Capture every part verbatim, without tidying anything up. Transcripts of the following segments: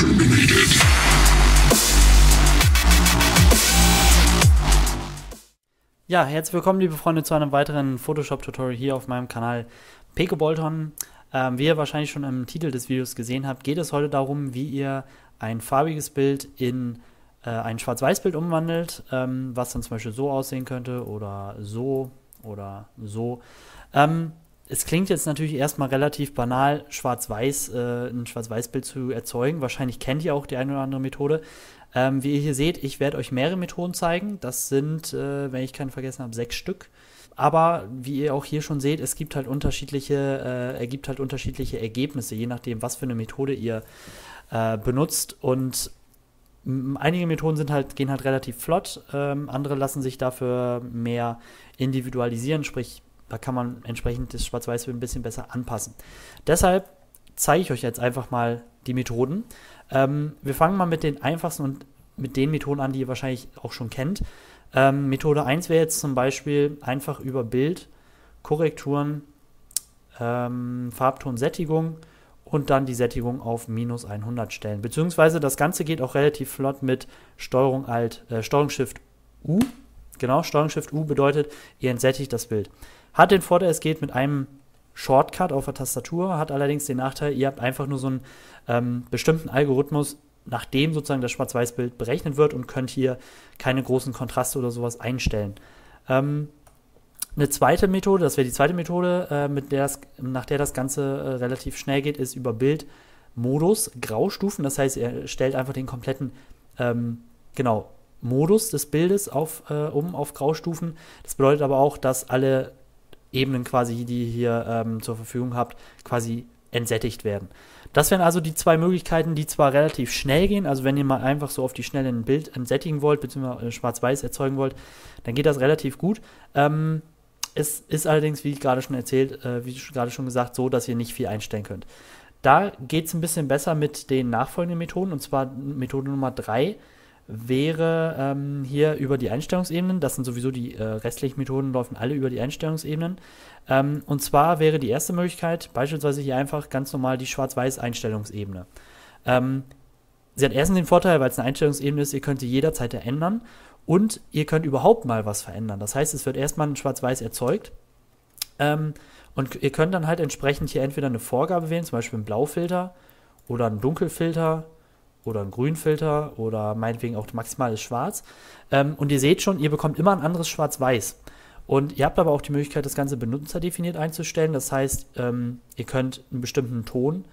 terminated. Ja, herzlich willkommen, liebe Freunde, zu einem weiteren Photoshop-Tutorial hier auf meinem Kanal PCobolton. Ähm, wie ihr wahrscheinlich schon im Titel des Videos gesehen habt, geht es heute darum, wie ihr ein farbiges Bild in äh, ein Schwarz-Weiß-Bild umwandelt, ähm, was dann zum Beispiel so aussehen könnte oder so oder so. Ähm, Es klingt jetzt natürlich erstmal relativ banal, schwarz-weiß, äh, ein Schwarz-Weiß-Bild zu erzeugen. Wahrscheinlich kennt ihr auch die eine oder andere Methode. Ähm, wie ihr hier seht, ich werde euch mehrere Methoden zeigen. Das sind, äh, wenn ich keinen vergessen habe, sechs Stück. Aber wie ihr auch hier schon seht, es gibt halt unterschiedliche, äh, ergibt halt unterschiedliche Ergebnisse, je nachdem, was für eine Methode ihr äh, benutzt. Und einige Methoden sind halt, gehen halt relativ flott, ähm, andere lassen sich dafür mehr individualisieren, sprich, da kann man entsprechend das Schwarz-Weiß-Bild ein bisschen besser anpassen. Deshalb zeige ich euch jetzt einfach mal die Methoden. Ähm, wir fangen mal mit den einfachsten und mit den Methoden an, die ihr wahrscheinlich auch schon kennt. Ähm, Methode eins wäre jetzt zum Beispiel einfach über Bild, Korrekturen, ähm, Farbton, Sättigung und dann die Sättigung auf minus hundert stellen. Beziehungsweise das Ganze geht auch relativ flott mit Steuerung-Alt, äh, Steuerung-Shift-U. Genau, Steuerung-Shift-U bedeutet, ihr entsättigt das Bild. Hat den Vorteil, es geht mit einem Shortcut auf der Tastatur, hat allerdings den Nachteil, ihr habt einfach nur so einen ähm, bestimmten Algorithmus, nach dem sozusagen das Schwarz-Weiß-Bild berechnet wird und könnt hier keine großen Kontraste oder sowas einstellen. Ähm, eine zweite Methode, das wäre die zweite Methode, äh, mit der es, nach der das Ganze äh, relativ schnell geht, ist über Bildmodus, Graustufen, das heißt, ihr stellt einfach den kompletten, ähm, genau, Modus des Bildes auf, äh, um auf Graustufen. Das bedeutet aber auch, dass alle Ebenen quasi, die ihr hier ähm, zur Verfügung habt, quasi entsättigt werden. Das wären also die zwei Möglichkeiten, die zwar relativ schnell gehen, also wenn ihr mal einfach so auf die Schnelle ein Bild entsättigen wollt, beziehungsweise schwarz-weiß erzeugen wollt, dann geht das relativ gut. Ähm, es ist allerdings, wie gerade schon erzählt, äh, wie gerade schon gesagt, so, dass ihr nicht viel einstellen könnt. Da geht es ein bisschen besser mit den nachfolgenden Methoden, und zwar Methode Nummer drei. Wäre ähm, hier über die Einstellungsebenen, das sind sowieso die äh, restlichen Methoden, laufen alle über die Einstellungsebenen. Ähm, und zwar wäre die erste Möglichkeit, beispielsweise hier einfach ganz normal die Schwarz-Weiß-Einstellungsebene. Ähm, sie hat erstens den Vorteil, weil es eine Einstellungsebene ist, ihr könnt sie jederzeit ändern und ihr könnt überhaupt mal was verändern. Das heißt, es wird erstmal ein Schwarz-Weiß erzeugt. Ähm, und ihr könnt dann halt entsprechend hier entweder eine Vorgabe wählen, zum Beispiel einen Blaufilter oder einen Dunkelfilter oder ein Grünfilter oder meinetwegen auch maximales Schwarz. Ähm, und ihr seht schon, ihr bekommt immer ein anderes Schwarz-Weiß. Und ihr habt aber auch die Möglichkeit, das Ganze benutzerdefiniert einzustellen. Das heißt, ähm, ihr könnt einen bestimmten Ton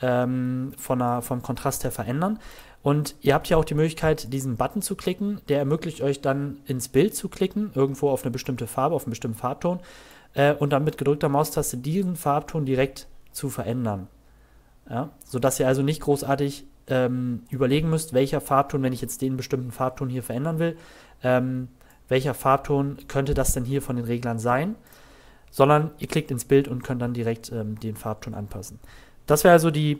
ähm, von einer, vom Kontrast her verändern. Und ihr habt hier auch die Möglichkeit, diesen Button zu klicken. Der ermöglicht euch dann, ins Bild zu klicken, irgendwo auf eine bestimmte Farbe, auf einen bestimmten Farbton. Äh, und dann mit gedrückter Maustaste diesen Farbton direkt zu verändern. Ja? Sodass ihr also nicht großartig überlegen müsst, welcher Farbton, wenn ich jetzt den bestimmten Farbton hier verändern will, ähm, welcher Farbton könnte das denn hier von den Reglern sein, sondern ihr klickt ins Bild und könnt dann direkt ähm, den Farbton anpassen. Das wäre also die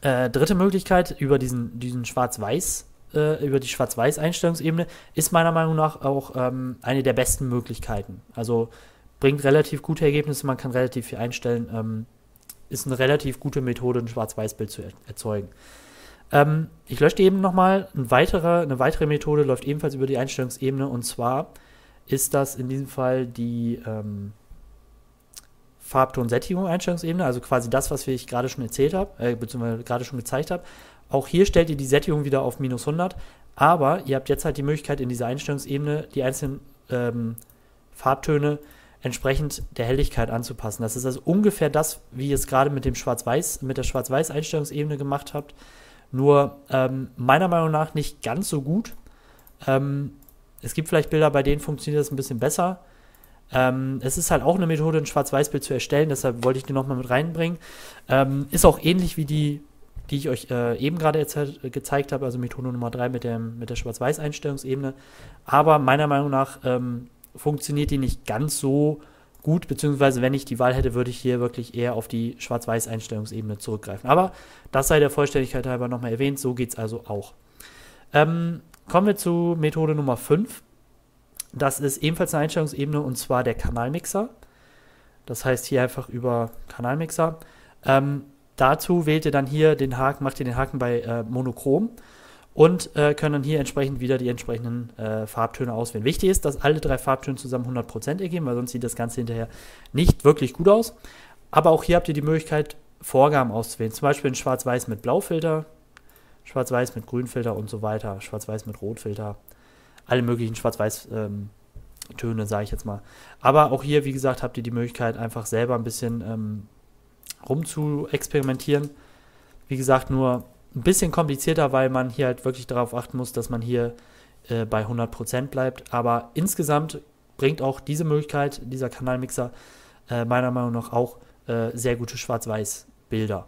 äh, dritte Möglichkeit über diesen, diesen Schwarz-Weiß, äh, über die Schwarz-Weiß-Einstellungsebene, ist meiner Meinung nach auch ähm, eine der besten Möglichkeiten. Also bringt relativ gute Ergebnisse, man kann relativ viel einstellen, ähm, ist eine relativ gute Methode, ein Schwarz-Weiß-Bild zu er erzeugen. Ähm, ich lösche eben nochmal. Ein weiterer, eine weitere Methode läuft ebenfalls über die Einstellungsebene, und zwar ist das in diesem Fall die ähm, Farbton-Sättigung-Einstellungsebene, also quasi das, was ich gerade schon erzählt habe, äh, beziehungsweise gerade schon gezeigt habe. Auch hier stellt ihr die Sättigung wieder auf minus hundert, aber ihr habt jetzt halt die Möglichkeit, in dieser Einstellungsebene die einzelnen ähm, Farbtöne entsprechend der Helligkeit anzupassen. Das ist also ungefähr das, wie ihr es gerade mit dem Schwarz-Weiß, mit der Schwarz-Weiß-Einstellungsebene gemacht habt. Nur ähm, meiner Meinung nach nicht ganz so gut. Ähm, es gibt vielleicht Bilder, bei denen funktioniert das ein bisschen besser. Ähm, es ist halt auch eine Methode, ein Schwarz-Weiß-Bild zu erstellen, deshalb wollte ich die nochmal mit reinbringen. Ähm, ist auch ähnlich wie die, die ich euch äh, eben gerade äh, gezeigt habe, also Methode Nummer drei mit, dem, mit der Schwarz-Weiß-Einstellungsebene. Aber meiner Meinung nach ähm, funktioniert die nicht ganz so gut, beziehungsweise wenn ich die Wahl hätte, würde ich hier wirklich eher auf die Schwarz-Weiß-Einstellungsebene zurückgreifen. Aber das sei der Vollständigkeit halber nochmal erwähnt, so geht es also auch. Ähm, kommen wir zu Methode Nummer fünf. Das ist ebenfalls eine Einstellungsebene, und zwar der Kanalmixer. Das heißt hier einfach über Kanalmixer. Ähm, Dazu wählt ihr dann hier den Haken, macht ihr den Haken bei äh, Monochrom und äh, könnt dann hier entsprechend wieder die entsprechenden äh, Farbtöne auswählen. Wichtig ist, dass alle drei Farbtöne zusammen hundert Prozent ergeben, weil sonst sieht das Ganze hinterher nicht wirklich gut aus. Aber auch hier habt ihr die Möglichkeit, Vorgaben auszuwählen, zum Beispiel in Schwarz-Weiß mit Blaufilter, Schwarz-Weiß mit Grünfilter und so weiter, Schwarz-Weiß mit Rotfilter, alle möglichen Schwarz-Weiß ähm, Töne, sage ich jetzt mal. Aber auch hier, wie gesagt, habt ihr die Möglichkeit, einfach selber ein bisschen ähm, rum zu experimentieren. Wie gesagt, nur ein bisschen komplizierter, weil man hier halt wirklich darauf achten muss, dass man hier äh, bei hundert Prozent bleibt. Aber insgesamt bringt auch diese Möglichkeit, dieser Kanalmixer, äh, meiner Meinung nach auch äh, sehr gute Schwarz-Weiß-Bilder.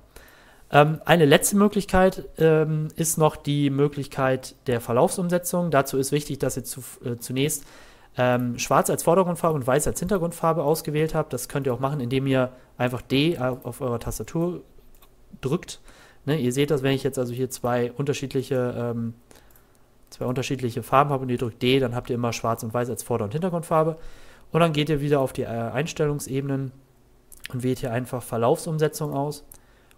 Ähm, eine letzte Möglichkeit ähm, ist noch die Möglichkeit der Verlaufsumsetzung. Dazu ist wichtig, dass ihr zu, äh, zunächst Ähm, Schwarz als Vordergrundfarbe und Weiß als Hintergrundfarbe ausgewählt habt. Das könnt ihr auch machen, indem ihr einfach D auf eurer Tastatur drückt. Ne, ihr seht das, wenn ich jetzt also hier zwei unterschiedliche, ähm, zwei unterschiedliche Farben habe und ihr drückt D, dann habt ihr immer Schwarz und Weiß als Vorder- und Hintergrundfarbe. Und dann geht ihr wieder auf die äh, Einstellungsebenen und wählt hier einfach Verlaufsumsetzung aus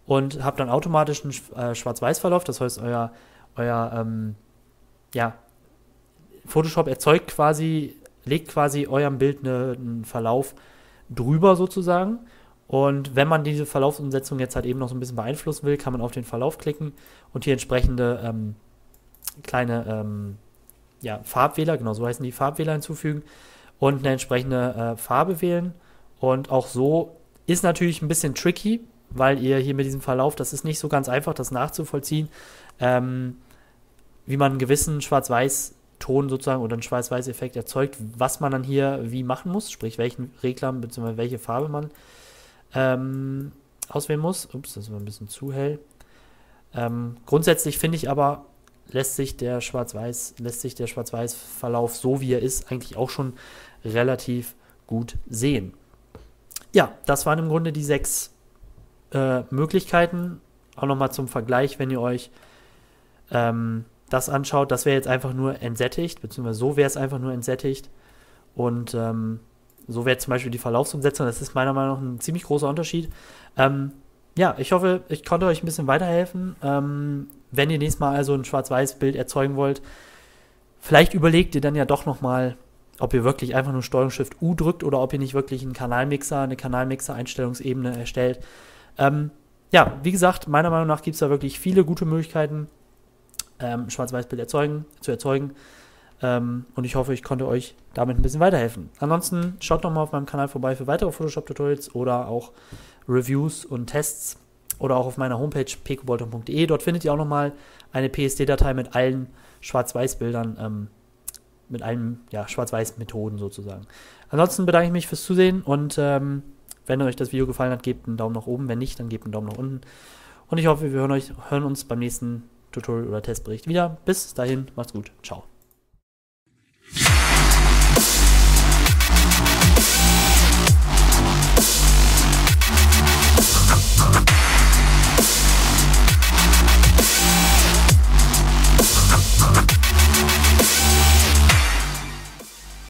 und habt dann automatisch einen äh, Schwarz-Weiß-Verlauf. Das heißt, euer, euer ähm, ja, Photoshop erzeugt quasi legt quasi eurem Bild eine, einen Verlauf drüber sozusagen. Und wenn man diese Verlaufsumsetzung jetzt halt eben noch so ein bisschen beeinflussen will, kann man auf den Verlauf klicken und hier entsprechende ähm, kleine ähm, ja, Farbwähler, genau so heißen die, Farbwähler hinzufügen und eine entsprechende äh, Farbe wählen. Und auch so ist natürlich ein bisschen tricky, weil ihr hier mit diesem Verlauf, das ist nicht so ganz einfach, das nachzuvollziehen, ähm, wie man einen gewissen Schwarz-Weiß Ton sozusagen oder einen Schwarz-Weiß-Effekt erzeugt, was man dann hier wie machen muss, sprich welchen Regler bzw. welche Farbe man ähm, auswählen muss. Ups, das war ein bisschen zu hell. Ähm, grundsätzlich finde ich aber, lässt sich der Schwarz-Weiß, lässt sich der Schwarz-Weiß-Verlauf, so wie er ist, eigentlich auch schon relativ gut sehen. Ja, das waren im Grunde die sechs äh, Möglichkeiten. Auch nochmal zum Vergleich, wenn ihr euch ähm, das anschaut, das wäre jetzt einfach nur entsättigt, beziehungsweise so wäre es einfach nur entsättigt und ähm, so wäre zum Beispiel die Verlaufsumsetzung. Das ist meiner Meinung nach ein ziemlich großer Unterschied. Ähm, ja, ich hoffe, ich konnte euch ein bisschen weiterhelfen. Ähm, wenn ihr nächstes Mal also ein Schwarz-Weiß-Bild erzeugen wollt, vielleicht überlegt ihr dann ja doch nochmal, ob ihr wirklich einfach nur Steuerung Shift U drückt oder ob ihr nicht wirklich einen Kanalmixer, eine Kanalmixer-Einstellungsebene erstellt. Ähm, ja, wie gesagt, meiner Meinung nach gibt es da wirklich viele gute Möglichkeiten, Ähm, Schwarz-Weiß-Bild erzeugen, zu erzeugen ähm, und ich hoffe, ich konnte euch damit ein bisschen weiterhelfen. Ansonsten schaut nochmal auf meinem Kanal vorbei für weitere Photoshop-Tutorials oder auch Reviews und Tests oder auch auf meiner Homepage p c o bolton punkt de. Dort findet ihr auch nochmal eine P S D-Datei mit allen Schwarz-Weiß-Bildern, ähm, mit allen ja, Schwarz-Weiß-Methoden sozusagen. Ansonsten bedanke ich mich fürs Zusehen und ähm, wenn euch das Video gefallen hat, gebt einen Daumen nach oben, wenn nicht, dann gebt einen Daumen nach unten und ich hoffe, wir hören, euch, hören uns beim nächsten Tutorial oder Testbericht wieder. Bis dahin, macht's gut. Ciao.